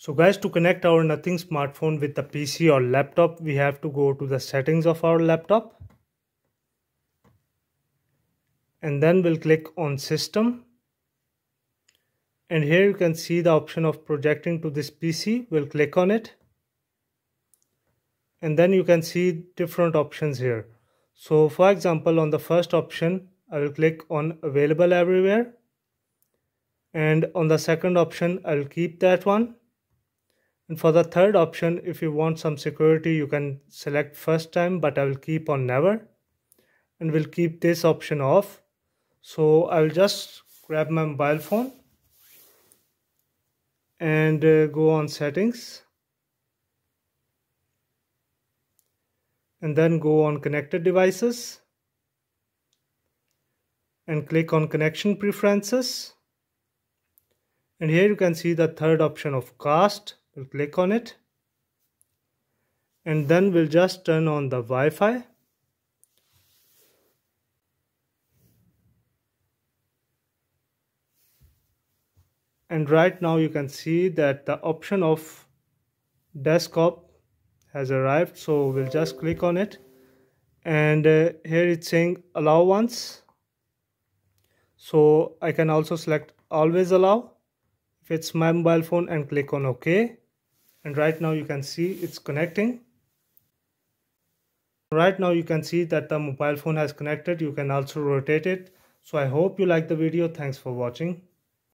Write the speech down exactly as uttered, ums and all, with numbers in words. So guys, to connect our Nothing smartphone with the P C or laptop, we have to go to the settings of our laptop. And then we'll click on System. And here you can see the option of projecting to this P C. We'll click on it. And then you can see different options here. So for example, on the first option, I will click on Available Everywhere. And on the second option, I'll keep that one. And for the third option, if you want some security, you can select first time, but I will keep on never. And we'll keep this option off. So I'll just grab my mobile phone and uh, go on settings. And then go on connected devices. And click on connection preferences. And here you can see the third option of cast. We'll click on it, and then we'll just turn on the Wi-Fi. And right now you can see that the option of desktop has arrived, so we'll just click on it. And uh, here it's saying allow once, so I can also select always allow if it's my mobile phone, and click on OK. And right now you can see it's connecting. Right now you can see that the mobile phone has connected. You can also rotate it. So I hope you like the video. Thanks for watching.